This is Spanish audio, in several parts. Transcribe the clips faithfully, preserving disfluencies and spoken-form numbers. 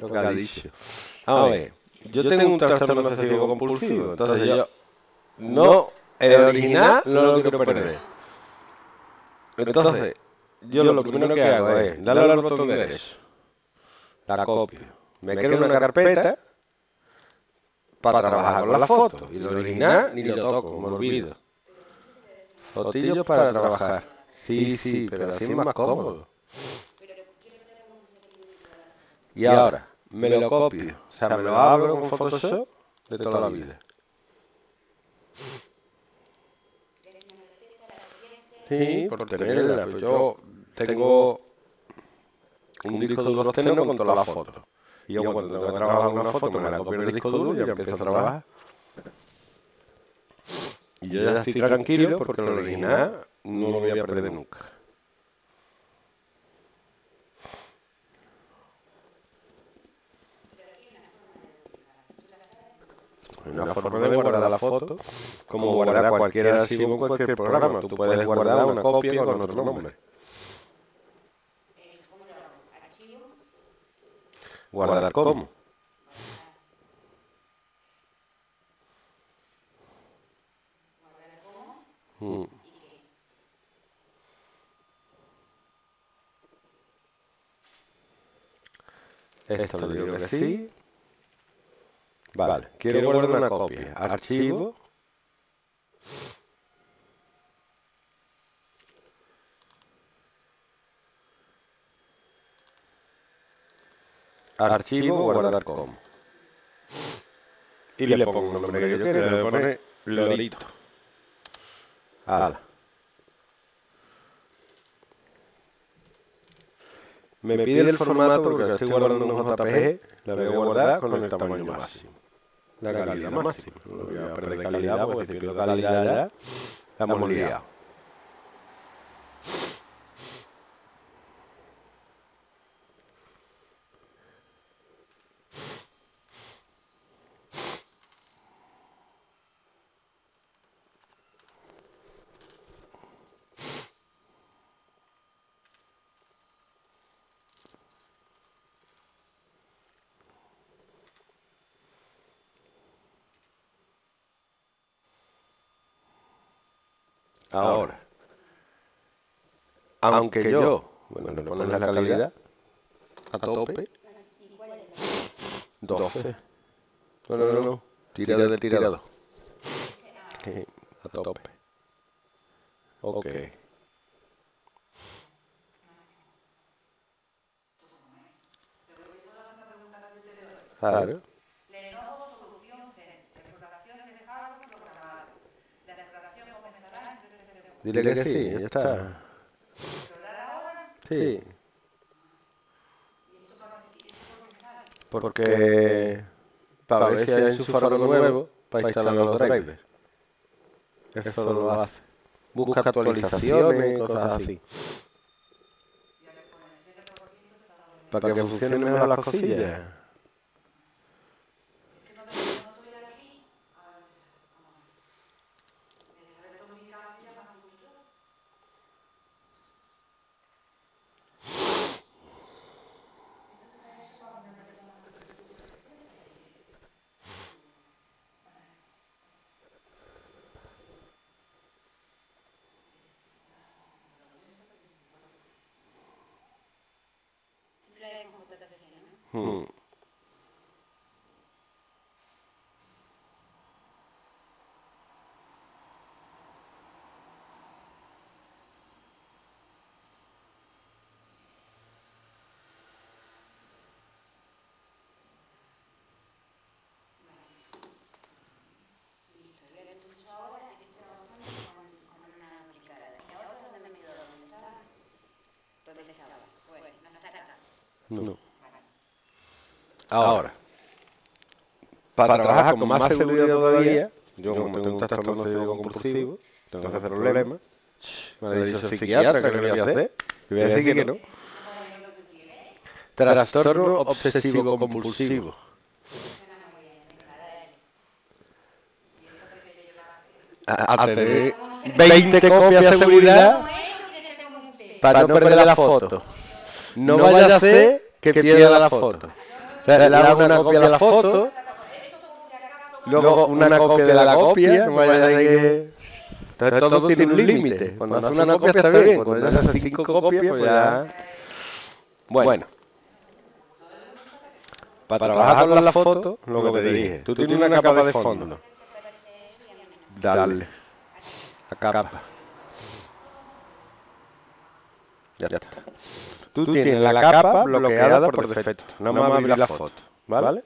Tocadillo. A ver, yo tengo un trastorno obsesivo compulsivo, entonces yo no, el original no lo quiero perder. Entonces, yo lo primero que hago es darle al botón derecho, la copio, me creo una carpeta para trabajar con las fotos, y lo original ni lo toco, me olvido. Fotillos para trabajar. Sí, sí, pero así es más cómodo. Y ahora, me lo copio, o sea, me lo abro con Photoshop de toda la vida. Sí, por tenerla, pero yo tengo un disco duro externo con todas las fotos. Y yo cuando tengo que trabajar con una foto, me la copio en el disco duro y ya empiezo a trabajar. Y yo ya estoy tranquilo porque lo original no lo voy a perder nunca. Una forma de guardar la foto, como guardar cualquier archivo en cualquier programa. Tú puedes guardar una copia con otro nombre. ¿Guardar cómo? Hmm. Esto le digo que sí. Vale, quiero guardar una copia. Archivo. Archivo, guardar como. Y le pongo un nombre que yo quiero, le pone Lolito. Ala. Me pide el formato porque estoy guardando unos J P G, la voy a guardar con el tamaño máximo. La calidad máxima. No voy a perder calidad porque si pierdo calidad ya, la hemos liado. Ahora, aunque yo, bueno, le pones la calidad a tope, doce, no, no, no, no, tirado de tirado, a tope, ok. Claro. Dile que sí, ya está. Sí. Porque para ver si hay un farol nuevo para instalar los drivers. Eso lo hace. Busca actualizaciones y cosas así. Para que funcionen mejor las cosillas. Hmm. No. Ahora, para, para trabajar con más seguridad todavía, yo como tengo un trastorno obsesivo compulsivo, tengo que hacer problemas, me ha dicho el psiquiatra que le voy a hacer, y voy a decir que no. Trastorno obsesivo compulsivo. A, a tener veinte copias de seguridad para no perder la foto. No vaya a hacer que pierda la foto. Le, le hago una copia de la foto, luego una copia de la copia, no vaya a que... Entonces todo tiene un límite. Cuando haces una copia está bien, cuando haces cinco copias, pues ya... Bueno. Para trabajar con la foto, lo que te dije, tú tienes una capa de fondo. Dale. A capa. Ya está. Tú tienes la capa bloqueada por defecto. No me abrir la foto, ¿vale?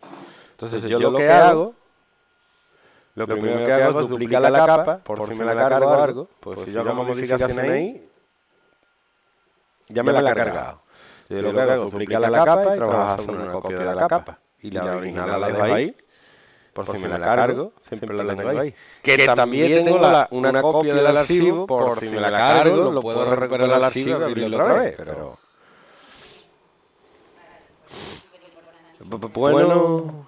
Entonces yo lo que hago, lo primero que hago es duplicar la capa, por si me la cargo o algo, pues si yo hago modificación ahí, ya me la he cargado. Yo lo que hago es duplicar la capa y trabajar sobre una copia de la capa. Y la original la dejo ahí, por si me la cargo, siempre la dejo ahí. Que también tengo una copia del archivo, por si me la cargo, lo puedo recuperar al archivo y abrirlo otra vez, pero... Bueno...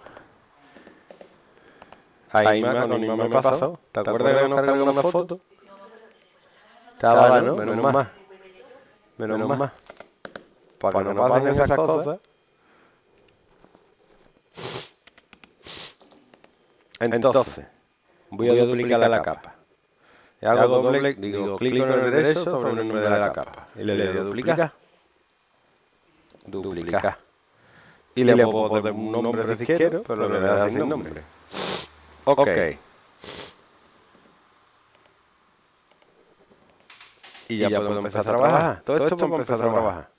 Ahí me pasó. ¿Te acuerdas que nos cargamos una foto? Estaba, ¿no? Menos más. Menos más. Para que no pasen esas cosas. Entonces, voy a duplicar la capa. Y hago doble, digo, clic en el derecho sobre el nombre de la capa. Y le doy a duplicar. Duplicar. Y le puedo poner un nombre si quiero, pero le voy a dar sin nombre. Ok. Y ya, ya puedo empezar a trabajar. Todo esto puedo empezar a trabajar.